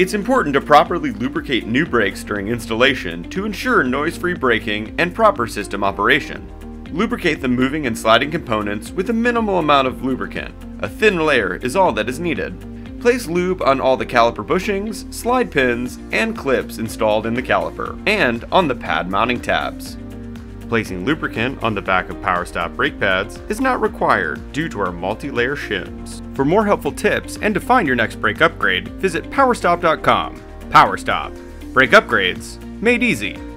It's important to properly lubricate new brakes during installation to ensure noise-free braking and proper system operation. Lubricate the moving and sliding components with a minimal amount of lubricant. A thin layer is all that is needed. Place lube on all the caliper bushings, slide pins, and clips installed in the caliper, and on the pad mounting tabs. Placing lubricant on the back of PowerStop brake pads is not required due to our multi-layer shims. For more helpful tips and to find your next brake upgrade, visit PowerStop.com. PowerStop. Brake upgrades made easy.